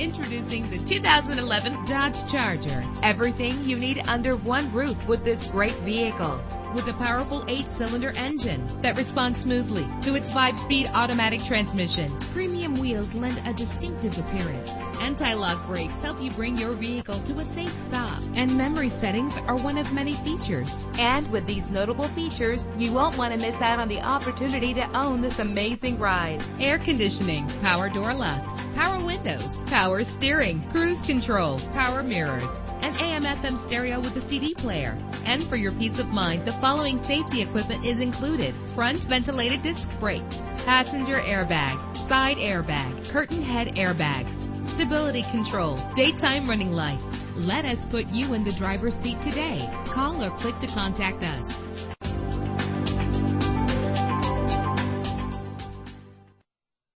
Introducing the 2011 Dodge Charger. Everything you need under one roof with this great vehicle. With a powerful 8-cylinder engine that responds smoothly to its 5-speed automatic transmission. Premium wheels lend a distinctive appearance. Anti-lock brakes help you bring your vehicle to a safe stop. And memory settings are one of many features. And with these notable features, you won't want to miss out on the opportunity to own this amazing ride. Air conditioning, power door locks, power windows, power steering, cruise control, power mirrors, an AM/FM stereo with a CD player. And for your peace of mind, the following safety equipment is included: front ventilated disc brakes, passenger airbag, side airbag, curtain head airbags, stability control, daytime running lights. Let us put you in the driver's seat today. Call or click to contact us.